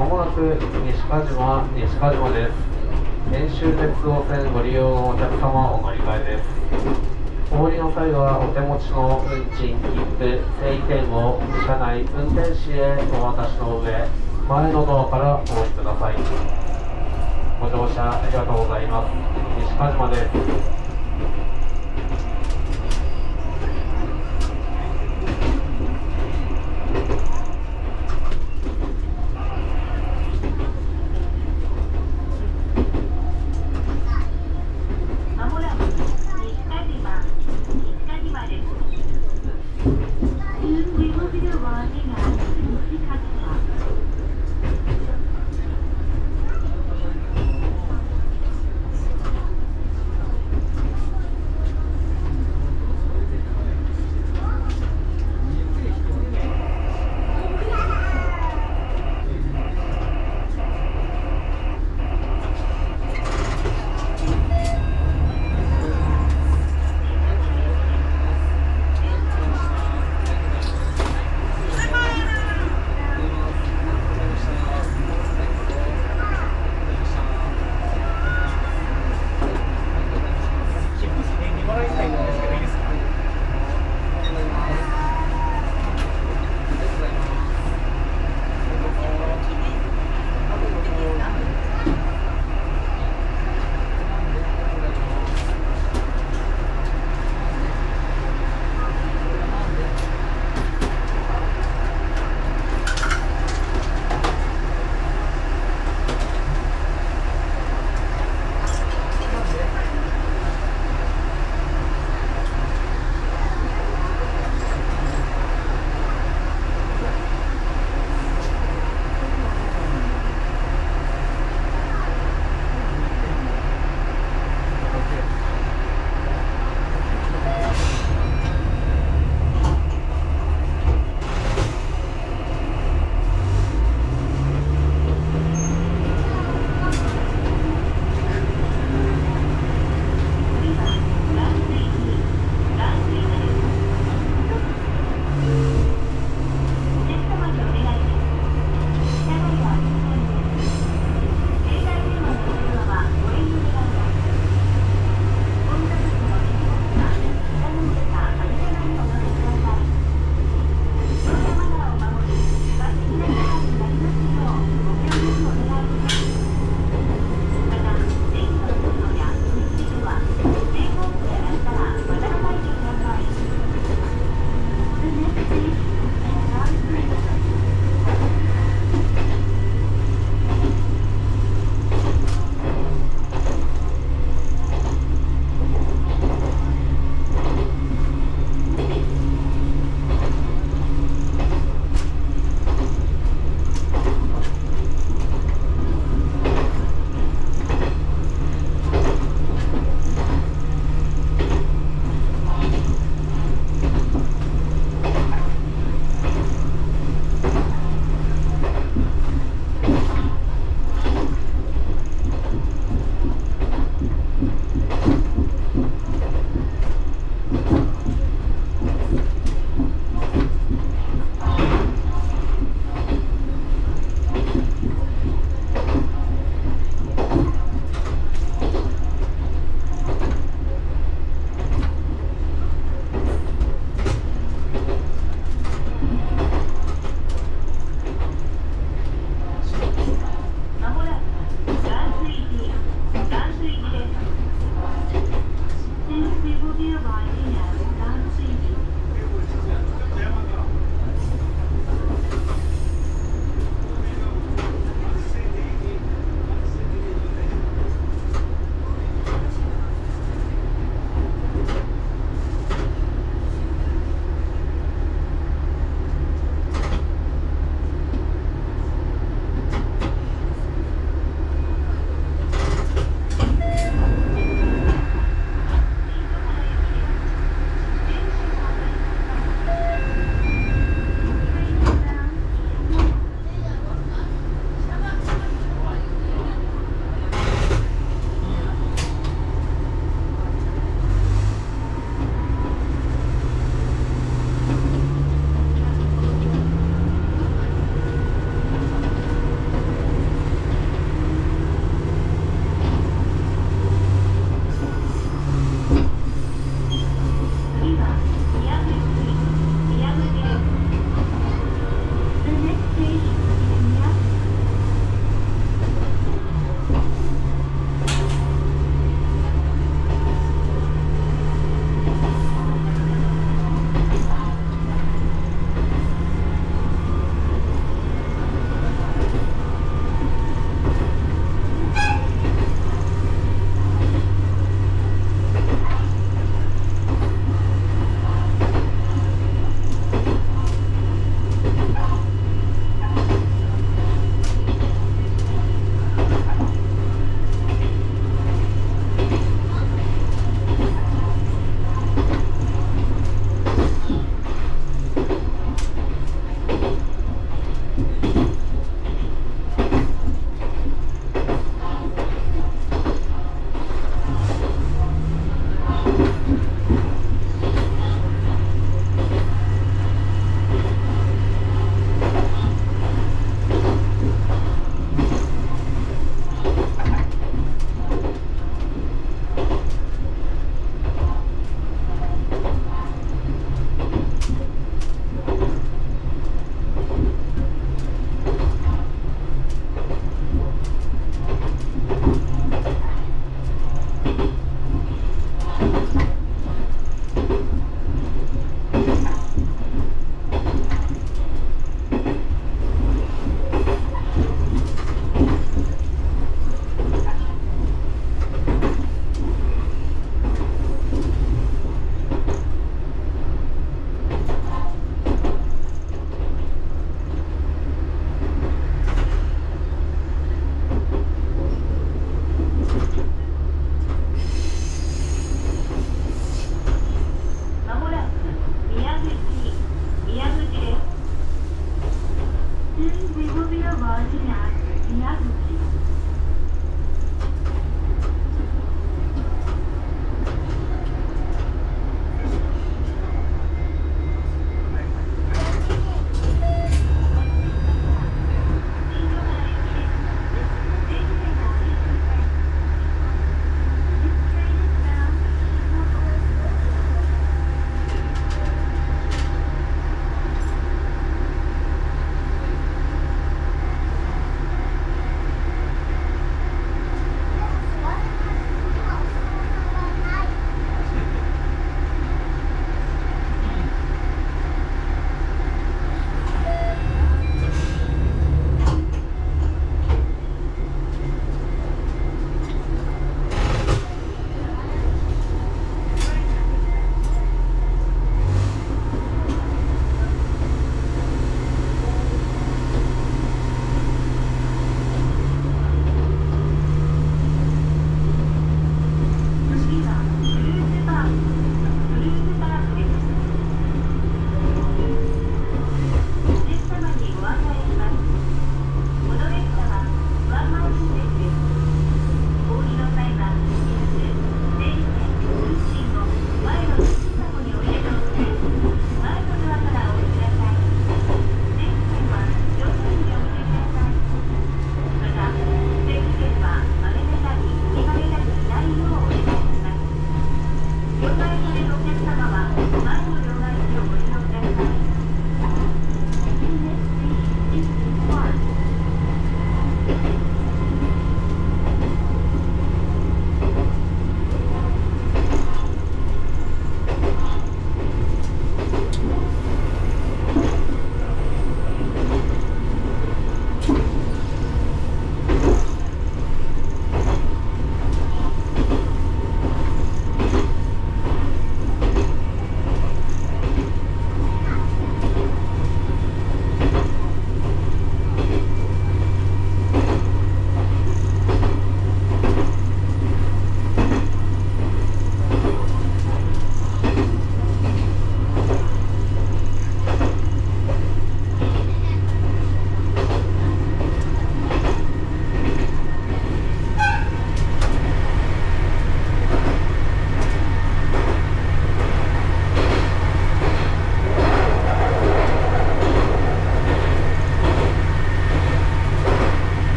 まもなく西鹿島です。遠州鉄道線ご利用のお客様お乗り換えです。お降りの際はお手持ちの運賃、切符、整理券を車内運転士へお渡しの上、前のドアからお降りください。ご乗車ありがとうございます。西鹿島です。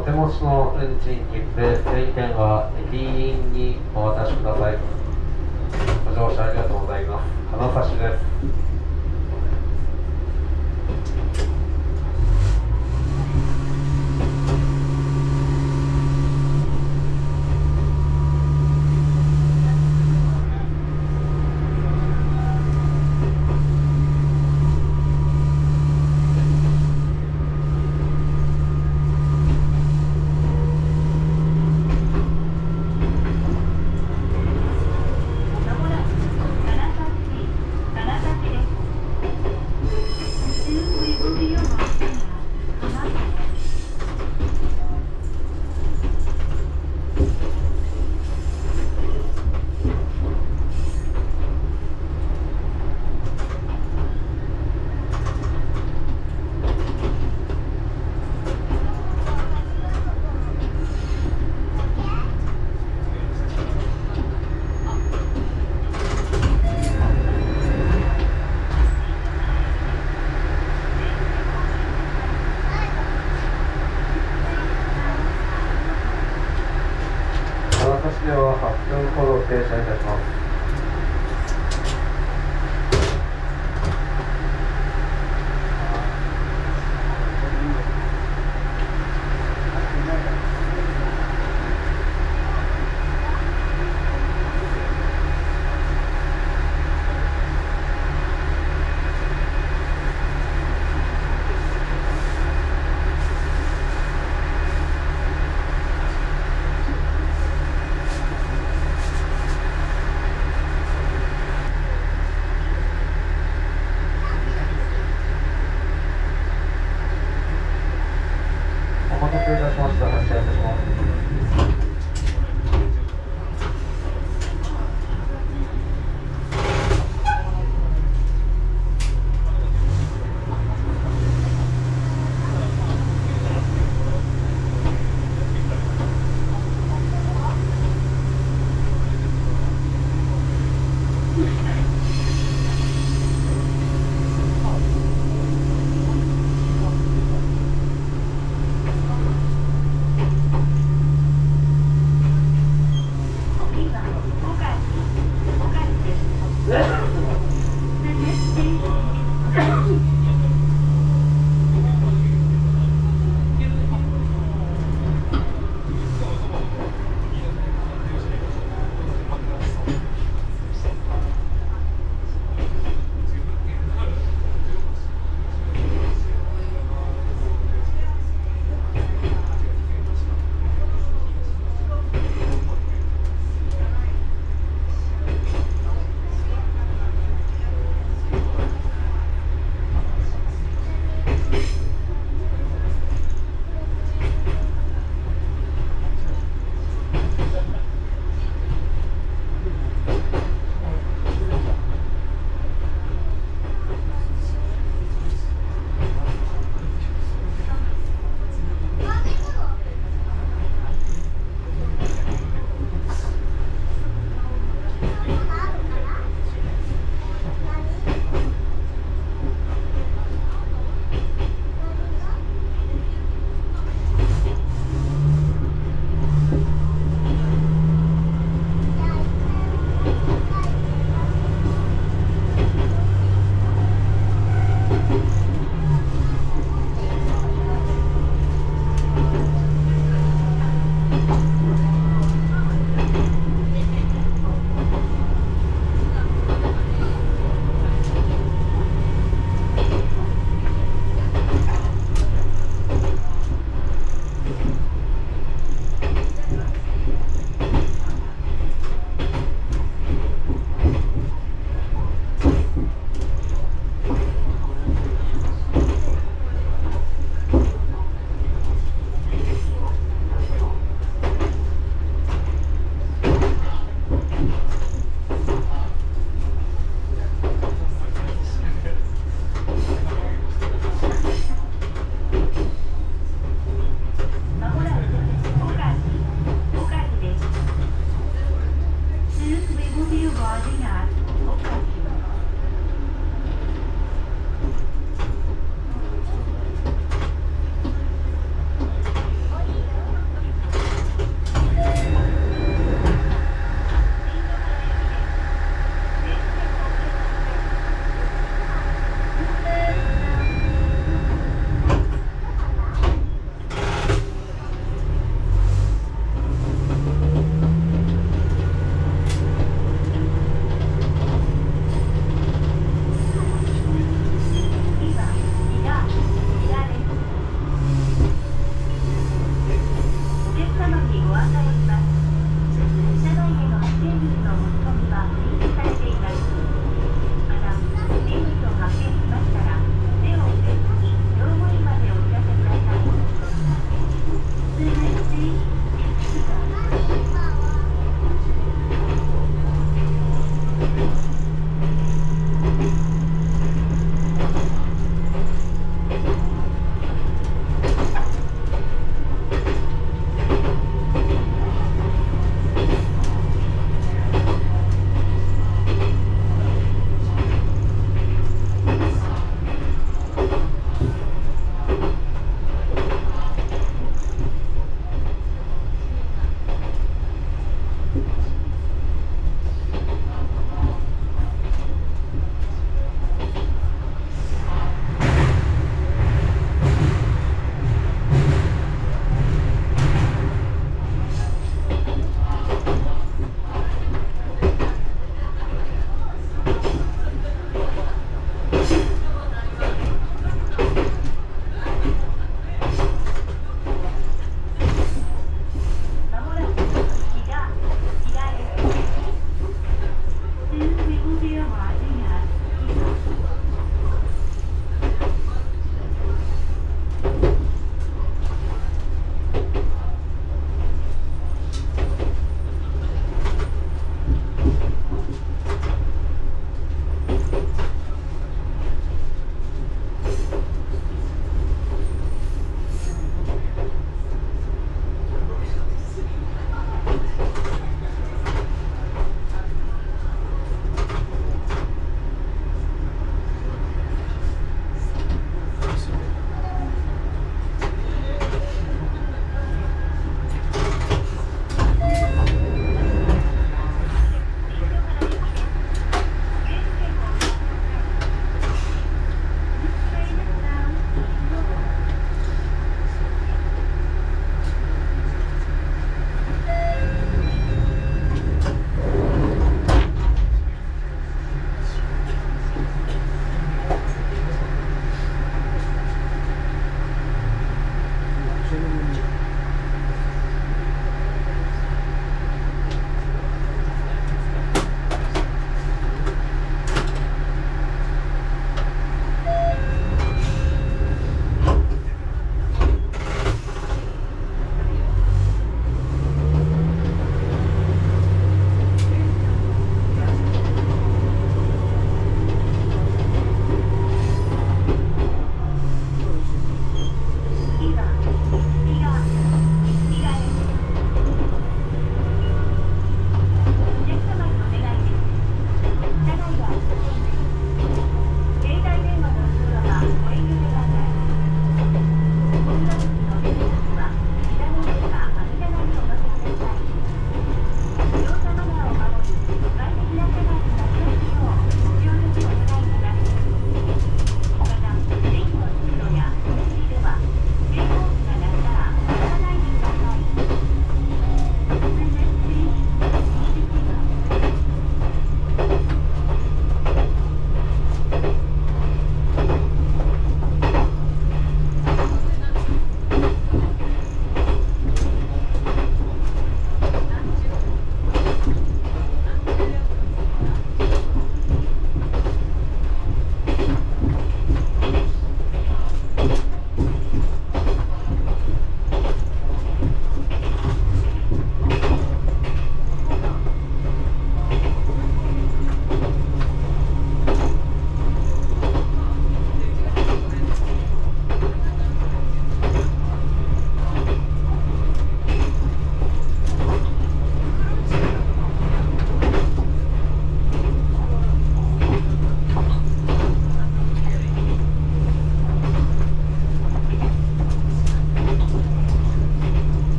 お手持ちの運賃切符定期券は駅員にお渡しください。ご乗車ありがとうございます。金指です。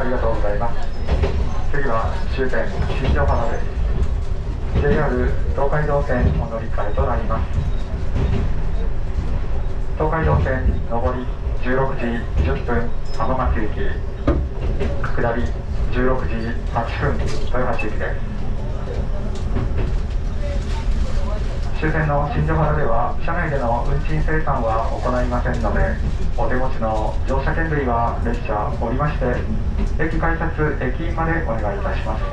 ありがとうございます。次は終点新庄原です。 JR 東海道線お乗り換えとなります。東海道線上り16時10分浜松駅、下り16時8分豊橋駅です。終点の新庄原では車内での運賃精算は行いませんので、お手持ちの乗車券類は列車降りまして駅改札駅員までお願いいたします。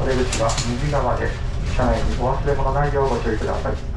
お出口は右側です。車内にお忘れ物ないようご注意ください。